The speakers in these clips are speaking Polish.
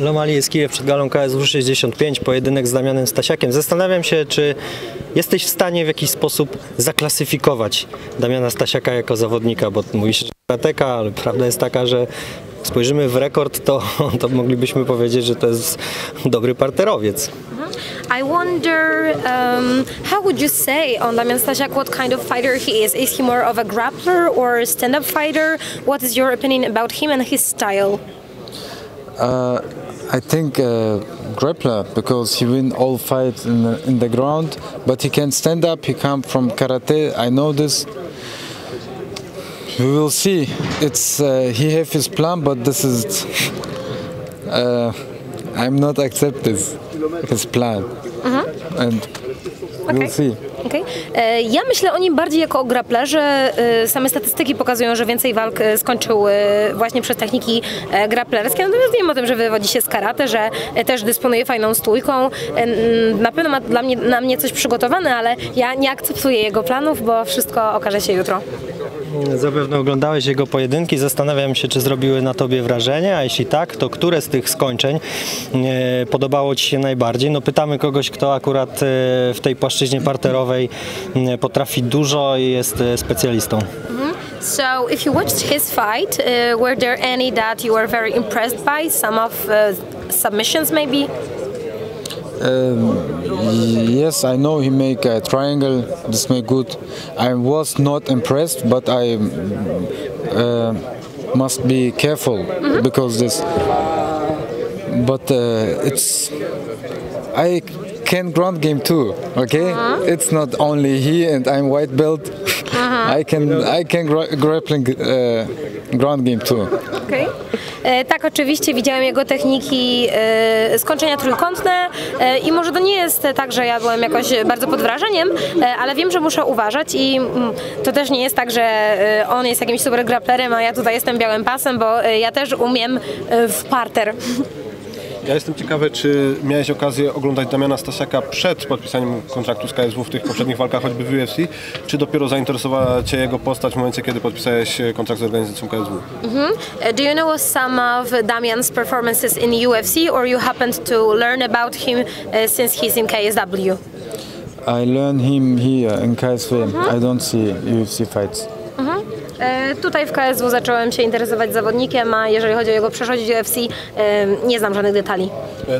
Lom-Ali Eskiev przed galą KSW 65, pojedynek z Damianem Stasiakiem. Zastanawiam się, czy jesteś w stanie w jakiś sposób zaklasyfikować Damiana Stasiaka jako zawodnika, bo mówisz, że karateka, ale prawda jest taka, że spojrzymy w rekord, to moglibyśmy powiedzieć, że to jest dobry parterowiec. I wonder, how would you say on Damian Stasiak what kind of fighter he is? Is he more of a grappler or a stand-up fighter? What is your opinion about him and his style? I think grappler, because he win all fights in the ground, but he can stand up, he come from karate, I know this. We will see. It's he have his plan, but this is I'm not accept this his plan. And we'll see. Okay. Ja myślę o nim bardziej jako o grapplerze. Same statystyki pokazują, że więcej walk skończył właśnie przez techniki grapplerskie. Natomiast wiem o tym, że wywodzi się z karate, że też dysponuje fajną stójką. Na pewno ma na mnie coś przygotowane, ale ja nie akceptuję jego planów, bo wszystko okaże się jutro. Zapewne oglądałeś jego pojedynki. Zastanawiam się, czy zrobiły na tobie wrażenie, a jeśli tak, to które z tych skończeń podobało ci się najbardziej? No pytamy kogoś, kto akurat w tej płaszczyźnie parterowej potrafi dużo i jest specjalistą. So, if you watched his fight, were there any that you were very impressed by? Some of submissions, maybe? Yes, I know he make a triangle. This make good. I was not impressed, but I must be careful because this. But I can ground game too, okay? It's not only he and I'm white belt. I can grappling ground game too. Okay. Tak, oczywiście widziałem jego techniki skończenia trójkątne i może to nie jest tak, że ja byłem jakoś bardzo pod wrażeniem, ale wiem, że muszę uważać i to też nie jest tak, że on jest jakimś super grapplerem, a ja tutaj jestem białym pasem, bo ja też umiem w parter. Ja jestem ciekawy, czy miałeś okazję oglądać Damiana Stasiaka przed podpisaniem kontraktu z KSW w tych poprzednich walkach, choćby w UFC, czy dopiero zainteresowała cię jego postać w momencie, kiedy podpisałeś kontrakt z organizacją KSW? Do you know some of Damian's performances in UFC, or you happened to learn about him since he's in KSW? I learn him here in KSW. I don't see UFC fights. Tutaj w KSW zacząłem się interesować zawodnikiem, a jeżeli chodzi o jego przeszłość w UFC, nie znam żadnych detali.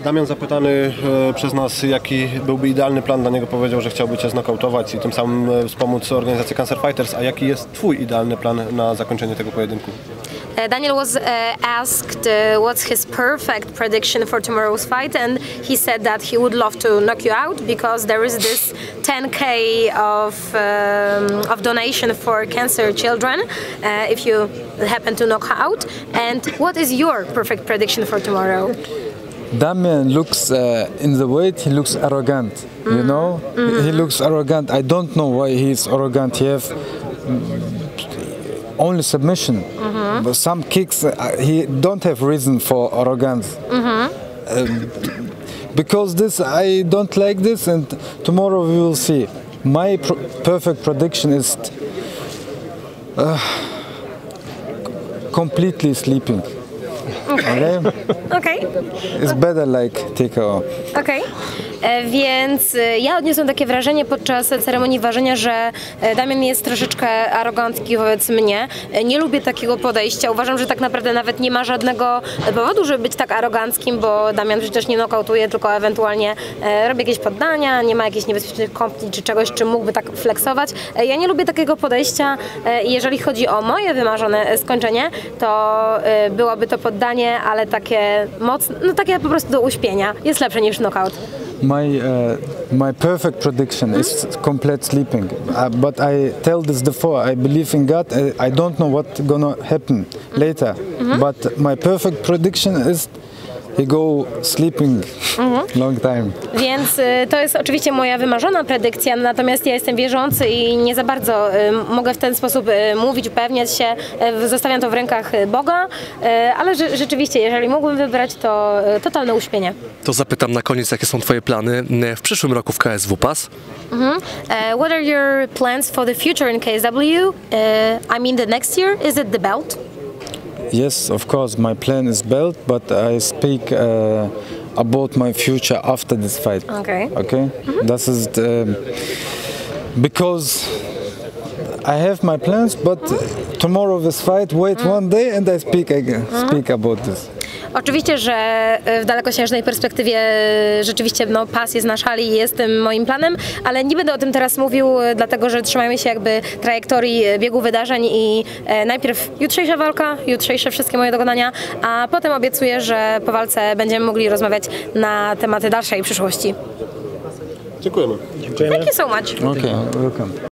Damian, zapytany przez nas, jaki byłby idealny plan dla niego, powiedział, że chciałby cię znokautować i tym samym wspomóc organizację Cancer Fighters. A jaki jest twój idealny plan na zakończenie tego pojedynku? Daniel was asked what's his perfect prediction for tomorrow's fight, and he said that he would love to knock you out because there is this 10K of donation for cancer children if you happen to knock out. And what is your perfect prediction for tomorrow? Damian looks in the weight, he looks arrogant, you know? He looks arrogant. I don't know why he's arrogant. He has only submission, but some kicks, he don't have reason for arrogance. Because this, I don't like this, and tomorrow we will see. My perfect prediction is completely sleeping. Okay. Okay. It's better like take off. Okay. Więc ja odniosłem takie wrażenie podczas ceremonii ważenia, że Damian jest troszeczkę arogancki wobec mnie. Nie lubię takiego podejścia. Uważam, że tak naprawdę nawet nie ma żadnego powodu, żeby być tak aroganckim, bo Damian przecież nie nokautuje, tylko ewentualnie robi jakieś poddania, nie ma jakichś niebezpiecznych kopni czy czegoś, czym mógłby tak flexować. Ja nie lubię takiego podejścia. Jeżeli chodzi o moje wymarzone skończenie, to byłoby to poddanie, ale takie mocne, no takie po prostu do uśpienia. Jest lepsze niż knockout. My perfect prediction is complete sleeping, but I tell this before, I believe in God, I don't know what's gonna happen later, but my perfect prediction is he go sleeping long time. Więc to jest oczywiście moja wymarzona predykcja, natomiast ja jestem wierzący i nie za bardzo mogę w ten sposób mówić, upewniać się, zostawiam to w rękach Boga, ale rzeczywiście, jeżeli mógłbym wybrać, to totalne uśpienie. To zapytam na koniec, jakie są twoje plany w przyszłym roku w KSW PAS? What are your plans for the future in KSW? I mean the next year, is it the belt? Yes, of course, my plan is built, but I speak about my future after this fight. Okay. Okay. Mm-hmm. This is because I have my plans, but tomorrow this fight, wait one day and I speak about this. Oczywiście, że w dalekosiężnej perspektywie rzeczywiście no, pas jest na szali i jest tym moim planem, ale nie będę o tym teraz mówił, dlatego że trzymajmy się jakby trajektorii biegu wydarzeń i najpierw jutrzejsza walka, jutrzejsze wszystkie moje dokonania, a potem obiecuję, że po walce będziemy mogli rozmawiać na tematy dalszej przyszłości. Dziękujemy. Dziękujemy. Thank you so much. Okay, welcome.